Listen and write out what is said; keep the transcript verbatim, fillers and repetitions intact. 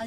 A